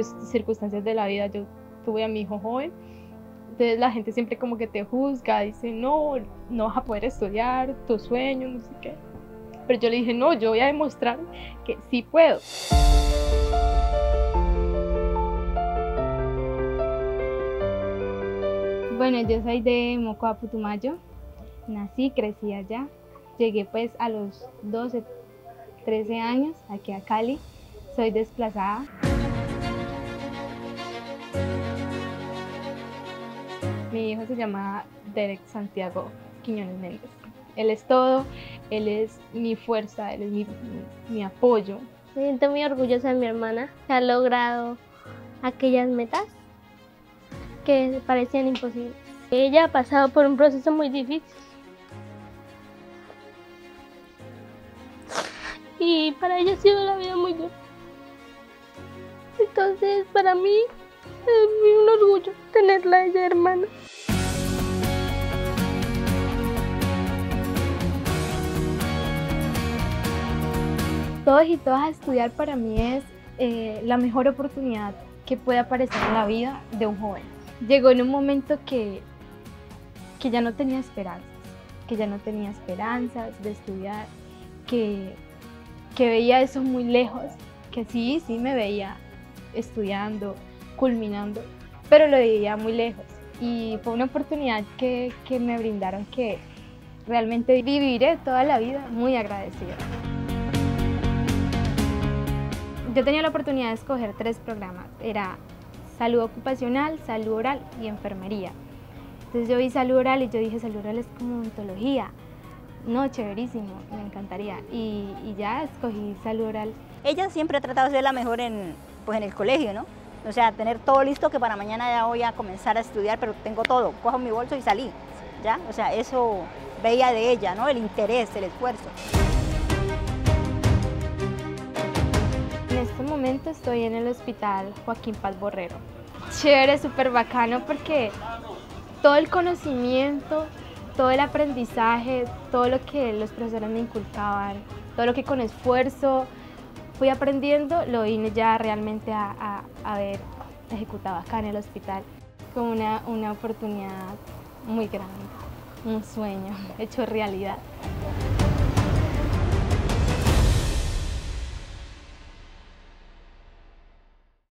circunstancias de la vida, yo tuve a mi hijo joven, entonces la gente siempre como que te juzga, dice, no, no vas a poder estudiar, tus sueños, no sé qué. Pero yo le dije, no, yo voy a demostrar que sí puedo. Bueno, yo soy de Mocoa, Putumayo, nací, crecí allá, llegué pues a los 12, 13 años aquí a Cali, soy desplazada. Mi hijo se llama Derek Santiago Quiñones Méndez, él es todo, él es mi fuerza, él es mi apoyo. Me siento muy orgullosa de mi hermana, que ha logrado aquellas metas que parecían imposibles. Ella ha pasado por un proceso muy difícil y para ella ha sido la vida muy dura. Entonces para mí es un orgullo tenerla a ella, hermana. Todos y todas estudiar para mí es la mejor oportunidad que puede aparecer en la vida de un joven. Llegó en un momento que ya no tenía esperanzas, de estudiar, que veía eso muy lejos, que sí me veía estudiando, culminando, pero lo veía muy lejos. Y fue una oportunidad que me brindaron que realmente viviré toda la vida muy agradecida. Yo tenía la oportunidad de escoger 3 programas, era Salud Ocupacional, Salud Oral y Enfermería. Entonces yo vi Salud Oral y yo dije, Salud Oral es como odontología, no, chéverísimo, me encantaría, y ya escogí Salud Oral. Ella siempre ha tratado de ser la mejor en el colegio, ¿no? O sea, tener todo listo que para mañana ya voy a comenzar a estudiar, pero tengo todo, cojo mi bolso y salí, ¿ya? O sea, eso veía de ella, ¿no? El interés, el esfuerzo. En este momento estoy en el hospital Joaquín Paz Borrero. Chévere, súper bacano porque todo el conocimiento, todo el aprendizaje, todo lo que los profesores me inculcaban, todo lo que con esfuerzo fui aprendiendo, lo vine ya realmente a ver ejecutado acá en el hospital. Como una oportunidad muy grande, un sueño hecho realidad.